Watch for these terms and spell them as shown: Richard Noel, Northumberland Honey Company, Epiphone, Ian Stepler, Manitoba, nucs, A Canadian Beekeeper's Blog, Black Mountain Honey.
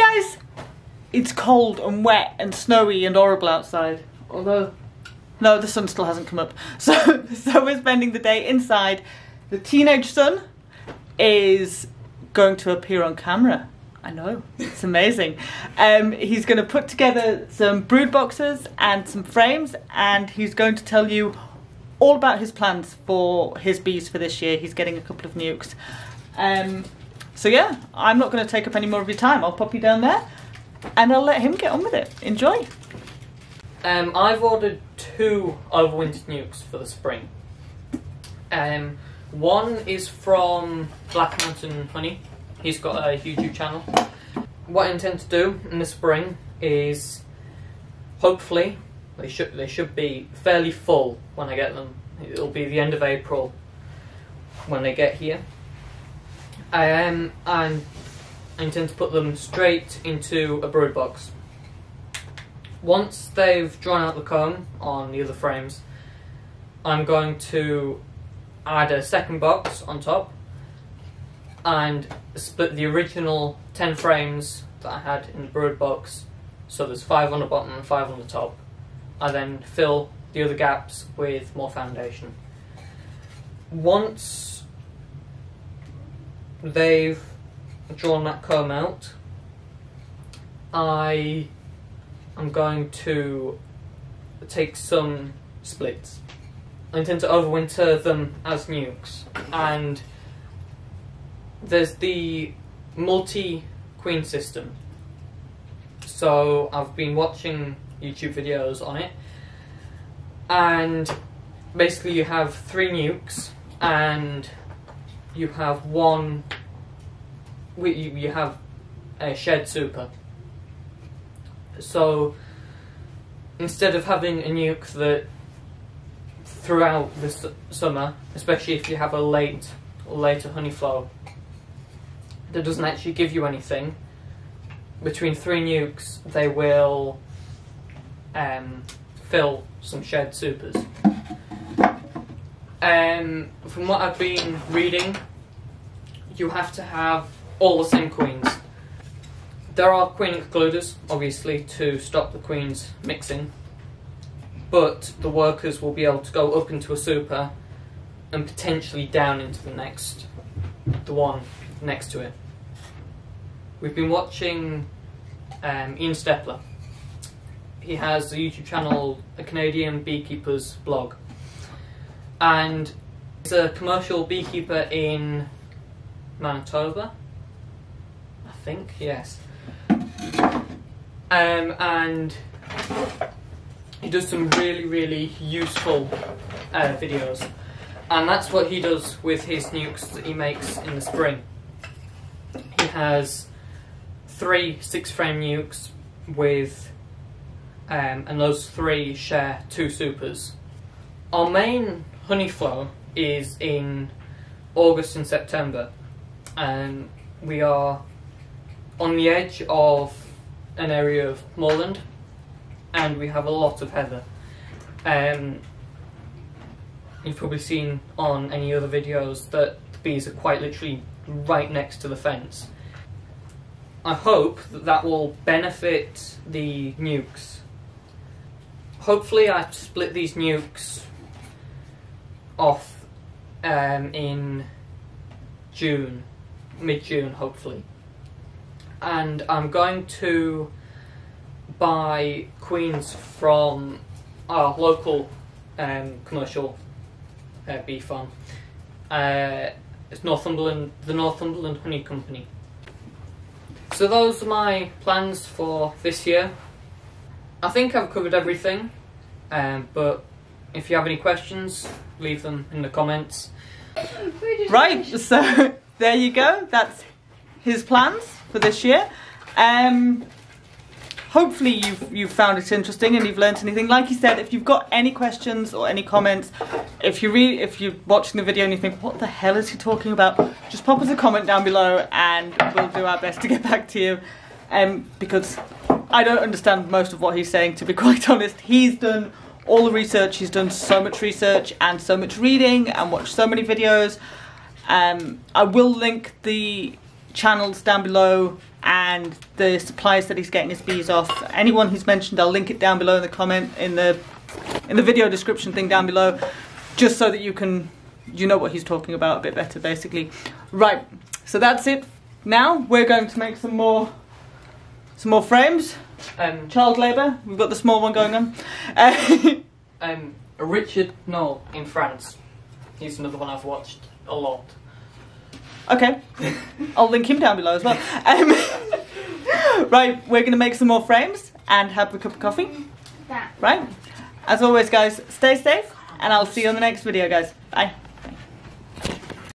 Hi guys! It's cold and wet and snowy and horrible outside. Although, no, the sun still hasn't come up. So we're spending the day inside. The teenage sun is going to appear on camera. I know, it's amazing. He's going to put together some brood boxes and some frames, and he's going to tell you all about his plans for his bees for this year. He's getting a couple of nukes. So yeah, I'm not going to take up any more of your time. I'll pop you down there and I'll let him get on with it. Enjoy. I've ordered 2 overwintered nukes for the spring. One is from Black Mountain Honey. He's got a YouTube channel. What I intend to do in the spring is, hopefully, they should be fairly full when I get them. It'll be the end of April when they get here. I intend to put them straight into a brood box. Once they've drawn out the comb on the other frames, I'm going to add a second box on top and split the original 10 frames that I had in the brood box, so there's 5 on the bottom and 5 on the top, and then fill the other gaps with more foundation. Once they've drawn that comb out, I am going to take some splits. I intend to overwinter them as nukes, and there's the multi-queen system. So I've been watching YouTube videos on it, and basically you have 3 nukes and you have one, you have a shared super. So instead of having a nuke that throughout the summer, especially if you have a later honey flow, that doesn't actually give you anything, between 3 nukes they will fill some shared supers. From what I've been reading, you have to have all the same queens. There are queen excluders, obviously, to stop the queens mixing, but the workers will be able to go up into a super and potentially down into the one next to it. We've been watching Ian Stepler. He has the YouTube channel A Canadian Beekeeper's Blog, and he's a commercial beekeeper in Manitoba, I think, yes. And he does some really, really useful videos, and that's what he does with his nukes that he makes in the spring. He has 3 6-frame nukes with, and those 3 share 2 supers. Our main honey flow is in August and September, and we are on the edge of an area of moorland, and we have a lot of heather. You've probably seen on any other videos that the bees are quite literally right next to the fence. I hope that that will benefit the nukes. Hopefully I split these nukes off in June, mid-June hopefully, and I'm going to buy queens from our local commercial bee farm. It's the Northumberland Honey Company. So those are my plans for this year. I think I've covered everything, but if you have any questions, leave them in the comments. Right, so there you go, that's his plans for this year. Hopefully you've found it interesting and you've learnt anything. Like you said, if you've got any questions or any comments, if you're watching the video and you think, what the hell is he talking about, just pop us a comment down below and we'll do our best to get back to you, because I don't understand most of what he's saying, to be quite honest. He's done all the research, he's done so much research and so much reading and watched so many videos. I will link the channels down below and the supplies that he's getting his bees off. Anyone who's mentioned, I'll link it down below in the comment, in the video description thing down below, just so that you can, you know what he's talking about a bit better, basically. Right, so that's it. Now we're going to make some more frames. Child labour, we've got the small one going on. Richard Noel in France, he's another one I've watched a lot. Okay, I'll link him down below as well. Right, we're going to make some more frames and have a cup of coffee. Right, as always guys, stay safe and I'll see you on the next video guys. Bye.